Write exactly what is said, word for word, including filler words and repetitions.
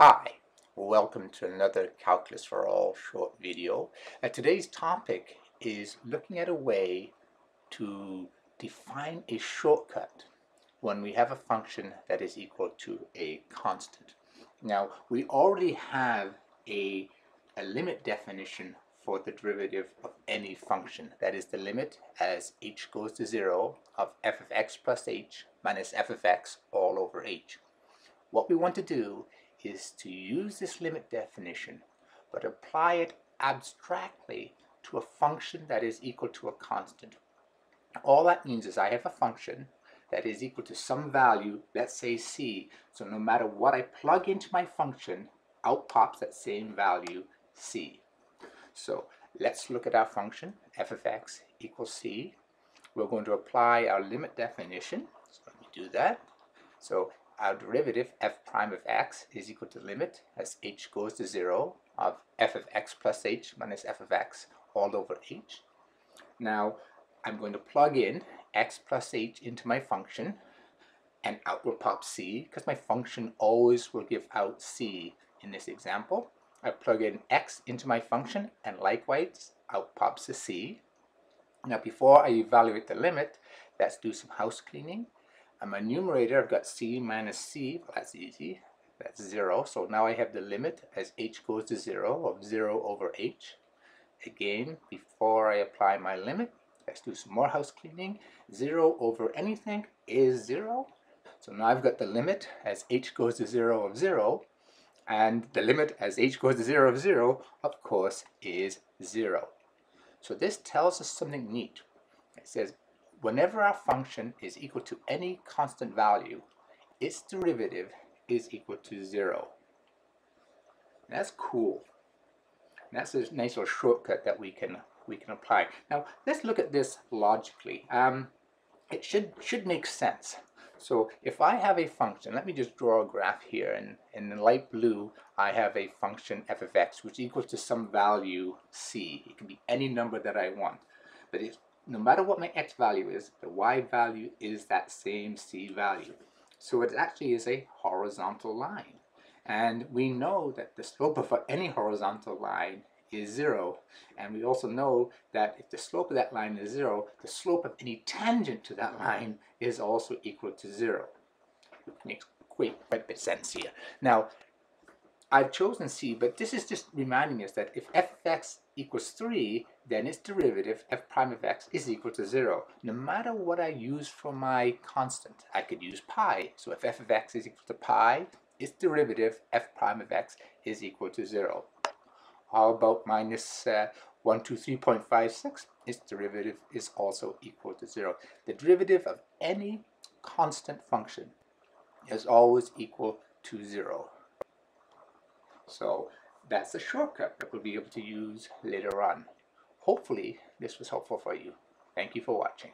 Hi, welcome to another Calculus for All short video. Uh, today's topic is looking at a way to define a shortcut when we have a function that is equal to a constant. Now, we already have a, a limit definition for the derivative of any function. That is the limit as h goes to zero of f of x plus h minus f of x all over h. What we want to do is to use this limit definition, but apply it abstractly to a function that is equal to a constant. All that means is I have a function that is equal to some value, let's say c, so no matter what I plug into my function, out pops that same value, c. So let's look at our function, f of x equals c. We're going to apply our limit definition, so let me do that. So our derivative f prime of x is equal to the limit as h goes to zero of f of x plus h minus f of x all over h. Now I'm going to plug in x plus h into my function and out will pop c, because my function always will give out c in this example. I plug in x into my function and likewise out pops a c. Now before I evaluate the limit, let's do some house cleaning. And my numerator, I've got c minus c, well, that's easy, that's zero. So now I have the limit as h goes to zero of zero over h. Again, before I apply my limit, let's do some more house cleaning. Zero over anything is zero. So now I've got the limit as h goes to zero of zero, and the limit as h goes to zero of zero, of course, is zero. So this tells us something neat. It says, whenever our function is equal to any constant value, its derivative is equal to zero. And that's cool. And that's a nice little shortcut that we can we can apply. Now let's look at this logically. Um, it should should make sense. So if I have a function, let me just draw a graph here, and in the light blue I have a function f of x which equals to some value c. It can be any number that I want, but it's no matter what my x value is, the y value is that same c value. So it actually is a horizontal line. And we know that the slope of any horizontal line is zero. And we also know that if the slope of that line is zero, the slope of any tangent to that line is also equal to zero. It makes quite a bit of sense here. Now, I've chosen c, but this is just reminding us that if f of x equals three, then its derivative, f prime of x, is equal to zero. No matter what I use for my constant, I could use pi. So if f of x is equal to pi, its derivative, f prime of x, is equal to zero. How about minus uh, one, two, three point five six? Its derivative is also equal to zero. The derivative of any constant function is always equal to zero. So that's a shortcut that we'll be able to use later on. Hopefully this was helpful for you. Thank you for watching.